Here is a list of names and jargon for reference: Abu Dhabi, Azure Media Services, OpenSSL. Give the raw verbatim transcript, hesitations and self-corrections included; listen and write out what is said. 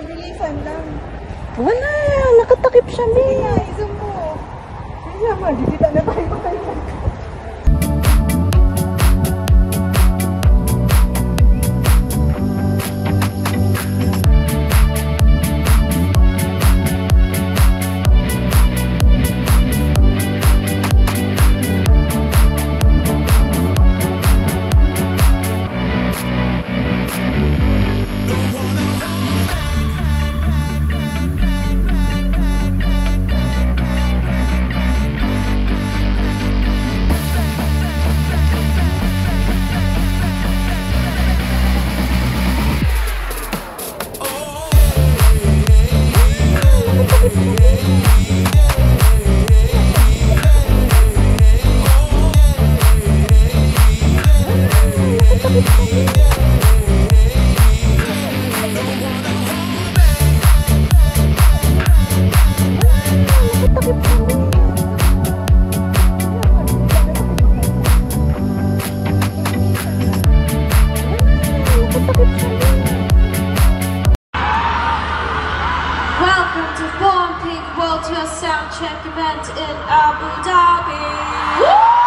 Mabilisan lang. Wala, nakatakip siya. Hindi na, isang mo. Hindi na, magigita na tayo tayo. Welcome to Born Pink World Tour Soundcheck event in Abu Dhabi. Woo!